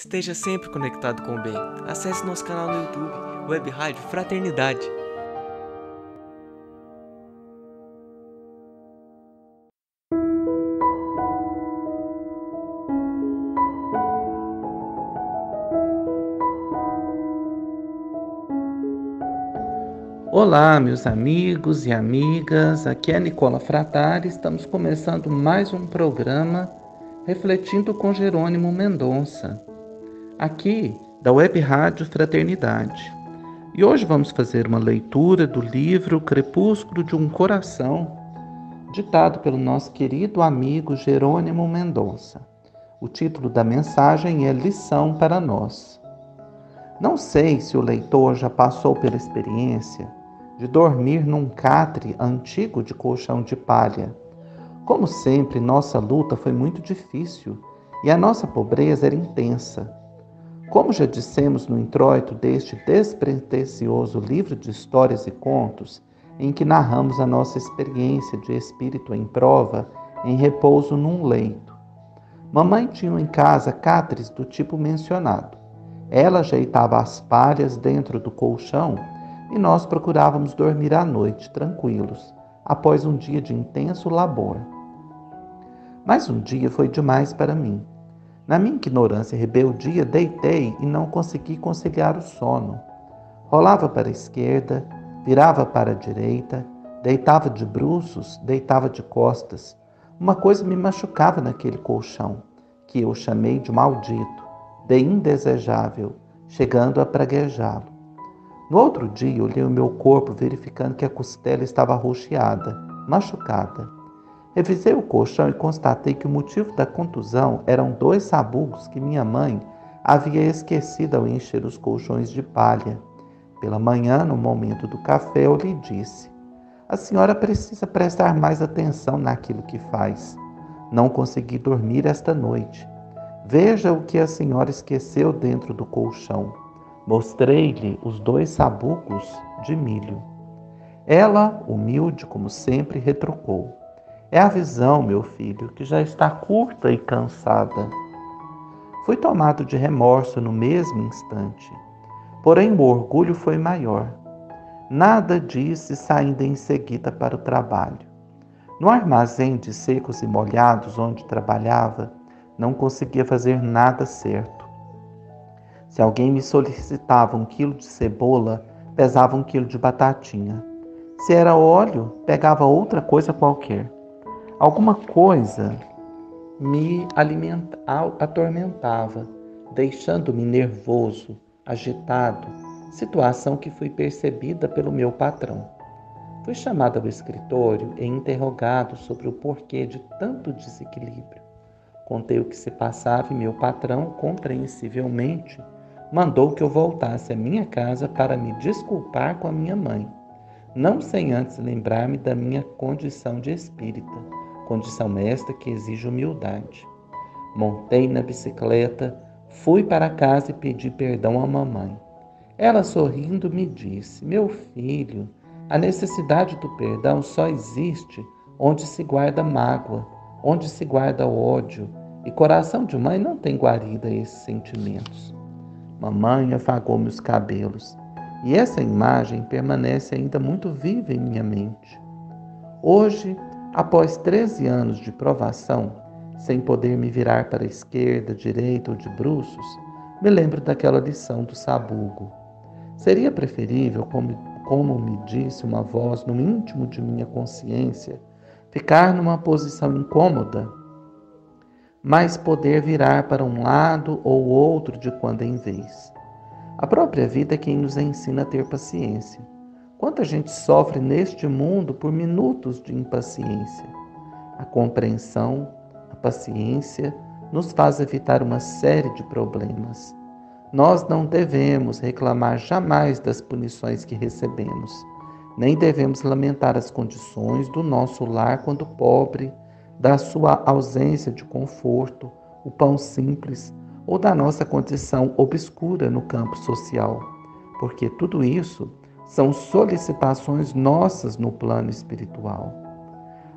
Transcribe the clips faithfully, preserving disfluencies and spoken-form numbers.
Esteja sempre conectado com o bem. Acesse nosso canal no YouTube, Web Rádio Fraternidade. Olá, meus amigos e amigas, aqui é Nicola Frattari, estamos começando mais um programa Refletindo com Jerônimo Mendonça, aqui da Web Rádio Fraternidade. E hoje vamos fazer uma leitura do livro Crepúsculo de um Coração, ditado pelo nosso querido amigo Jerônimo Mendonça. O título da mensagem é Lição para Nós. Não sei se o leitor já passou pela experiência de dormir num catre antigo de colchão de palha. Como sempre, nossa luta foi muito difícil e a nossa pobreza era intensa. Como já dissemos no introito deste despretensioso livro de histórias e contos, em que narramos a nossa experiência de espírito em prova, em repouso num leito. Mamãe tinha em casa catres do tipo mencionado. Ela ajeitava as palhas dentro do colchão e nós procurávamos dormir à noite, tranquilos, após um dia de intenso labor. Mas um dia foi demais para mim. Na minha ignorância e rebeldia, deitei e não consegui conciliar o sono. Rolava para a esquerda, virava para a direita, deitava de bruços, deitava de costas. Uma coisa me machucava naquele colchão, que eu chamei de maldito, de indesejável, chegando a praguejá-lo. No outro dia, olhei o meu corpo, verificando que a costela estava roxeada, machucada. Revisei o colchão e constatei que o motivo da contusão eram dois sabucos que minha mãe havia esquecido ao encher os colchões de palha. Pela manhã, no momento do café, eu lhe disse: "A senhora precisa prestar mais atenção naquilo que faz. Não consegui dormir esta noite. Veja o que a senhora esqueceu dentro do colchão." Mostrei-lhe os dois sabucos de milho. Ela, humilde como sempre, retrucou: "É a visão, meu filho, que já está curta e cansada." Fui tomado de remorso no mesmo instante, porém o orgulho foi maior. Nada disse, saindo em seguida para o trabalho. No armazém de secos e molhados onde trabalhava, não conseguia fazer nada certo. Se alguém me solicitava um quilo de cebola, pesava um quilo de batatinha. Se era óleo, pegava outra coisa qualquer. Alguma coisa me alimenta, atormentava, deixando-me nervoso, agitado, situação que foi percebida pelo meu patrão. Fui chamado ao escritório e interrogado sobre o porquê de tanto desequilíbrio. Contei o que se passava e meu patrão, compreensivelmente, mandou que eu voltasse à minha casa para me desculpar com a minha mãe, não sem antes lembrar-me da minha condição de espírita, condição esta que exige humildade. Montei na bicicleta, fui para casa e pedi perdão à mamãe. Ela, sorrindo, me disse: "Meu filho, a necessidade do perdão só existe onde se guarda mágoa, onde se guarda ódio, e coração de mãe não tem guarida a esses sentimentos." Mamãe afagou meus cabelos, e essa imagem permanece ainda muito viva em minha mente. Hoje, após treze anos de provação, sem poder me virar para a esquerda, direita ou de bruços, me lembro daquela lição do sabugo. Seria preferível, como, como me disse uma voz no íntimo de minha consciência, ficar numa posição incômoda, mas poder virar para um lado ou outro de quando em vez. A própria vida é quem nos ensina a ter paciência. Quanta gente sofre neste mundo por minutos de impaciência. A compreensão, a paciência, nos faz evitar uma série de problemas. Nós não devemos reclamar jamais das punições que recebemos. Nem devemos lamentar as condições do nosso lar quando pobre, da sua ausência de conforto, o pão simples, ou da nossa condição obscura no campo social, porque tudo isso são solicitações nossas no plano espiritual.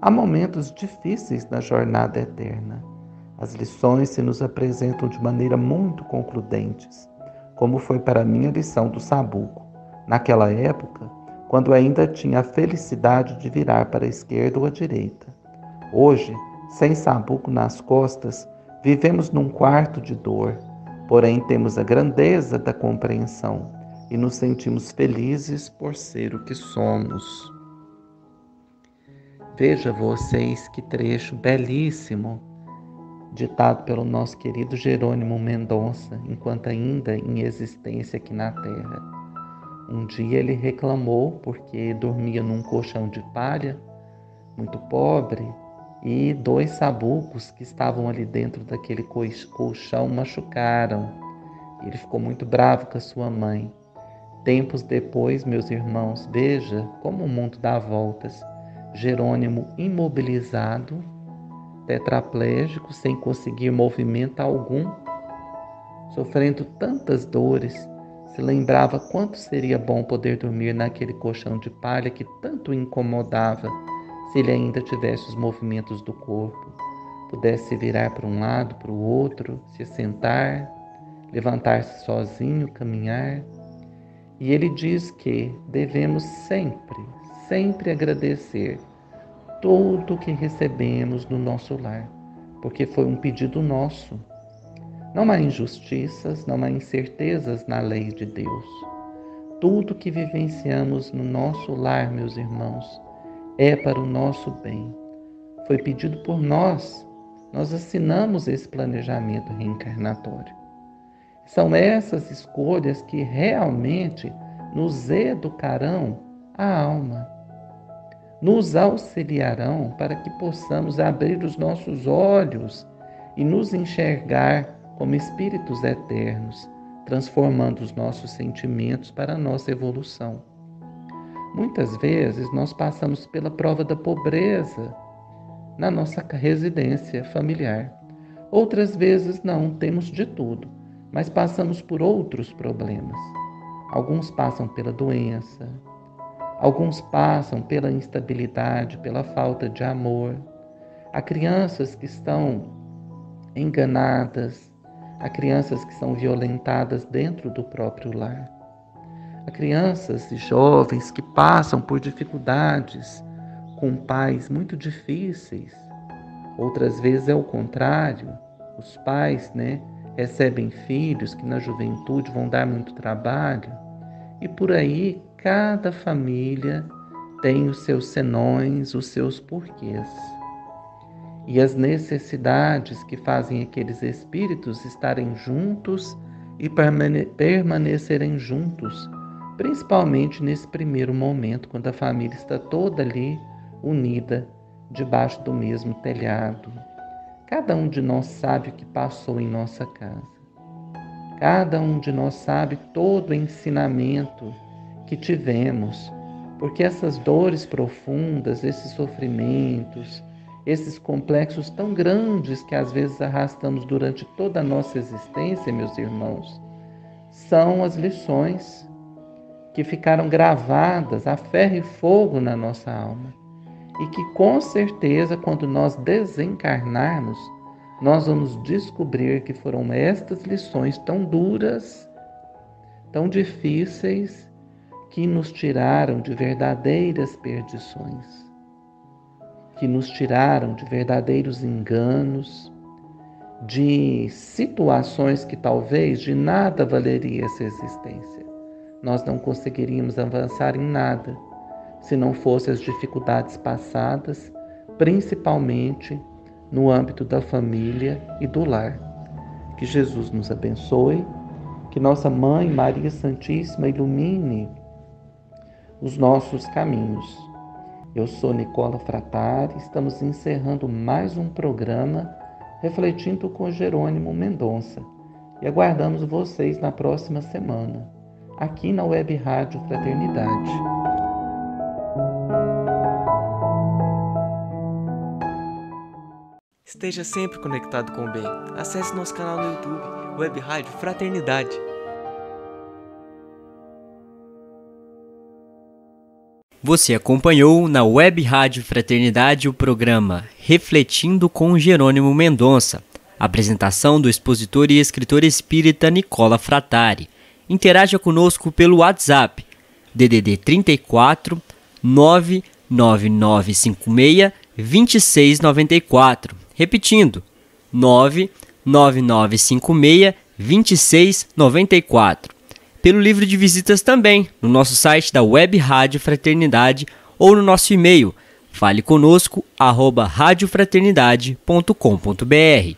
Há momentos difíceis na jornada eterna. As lições se nos apresentam de maneira muito concludentes, como foi para mim a lição do Sabugo. Naquela época, quando ainda tinha a felicidade de virar para a esquerda ou a direita. Hoje, sem Sabugo nas costas, vivemos num quarto de dor, porém temos a grandeza da compreensão e nos sentimos felizes por ser o que somos. Veja vocês que trecho belíssimo, ditado pelo nosso querido Jerônimo Mendonça, enquanto ainda em existência aqui na Terra. Um dia ele reclamou porque dormia num colchão de palha, muito pobre, e dois sabucos que estavam ali dentro daquele colchão machucaram. Ele ficou muito bravo com a sua mãe. Tempos depois, meus irmãos, veja como o mundo dá voltas. Jerônimo imobilizado, tetraplégico, sem conseguir movimento algum, sofrendo tantas dores, se lembrava quanto seria bom poder dormir naquele colchão de palha que tanto o incomodava se ele ainda tivesse os movimentos do corpo, pudesse virar para um lado, para o outro, se sentar, levantar-se sozinho, caminhar. E ele diz que devemos sempre, sempre agradecer tudo o que recebemos no nosso lar, porque foi um pedido nosso. Não há injustiças, não há incertezas na lei de Deus. Tudo que vivenciamos no nosso lar, meus irmãos, é para o nosso bem. Foi pedido por nós, nós assinamos esse planejamento reencarnatório. São essas escolhas que realmente nos educarão a alma, nos auxiliarão para que possamos abrir os nossos olhos e nos enxergar como espíritos eternos, transformando os nossos sentimentos para a nossa evolução. Muitas vezes nós passamos pela prova da pobreza na nossa residência familiar. Outras vezes não, temos de tudo, mas passamos por outros problemas. Alguns passam pela doença, alguns passam pela instabilidade, pela falta de amor. Há crianças que estão enganadas, há crianças que são violentadas dentro do próprio lar. Há crianças e jovens que passam por dificuldades com pais muito difíceis. Outras vezes é o contrário, os pais, né, recebem filhos que na juventude vão dar muito trabalho e por aí. Cada família tem os seus senões, os seus porquês. E as necessidades que fazem aqueles espíritos estarem juntos e permane- permanecerem juntos, principalmente nesse primeiro momento, quando a família está toda ali unida, debaixo do mesmo telhado. Cada um de nós sabe o que passou em nossa casa. Cada um de nós sabe todo o ensinamento que tivemos, porque essas dores profundas, esses sofrimentos, esses complexos tão grandes que às vezes arrastamos durante toda a nossa existência, meus irmãos, são as lições que ficaram gravadas a ferro e fogo na nossa alma e que com certeza quando nós desencarnarmos, nós vamos descobrir que foram estas lições tão duras, tão difíceis, que nos tiraram de verdadeiras perdições, que nos tiraram de verdadeiros enganos, de situações que talvez de nada valeria essa existência. Nós não conseguiríamos avançar em nada, se não fossem as dificuldades passadas, principalmente no âmbito da família e do lar. Que Jesus nos abençoe, que nossa Mãe Maria Santíssima ilumine os nossos caminhos. Eu sou Nicola Frattari, estamos encerrando mais um programa Refletindo com Jerônimo Mendonça e aguardamos vocês na próxima semana, aqui na Web Rádio Fraternidade. Esteja sempre conectado com o bem. Acesse nosso canal no YouTube, Web Rádio Fraternidade. Você acompanhou na Web Rádio Fraternidade o programa Refletindo com Jerônimo Mendonça. Apresentação do expositor e escritor espírita Nicola Frattari. Interaja conosco pelo WhatsApp, D D D trinta e quatro, nove nove nove cinco seis, vinte e seis noventa e quatro. Repetindo, nove nove nove cinco seis, vinte e seis noventa e quatro. Pelo livro de visitas também, no nosso site da Web Rádio Fraternidade ou no nosso e-mail, faleconosco arroba radiofraternidade ponto com ponto br.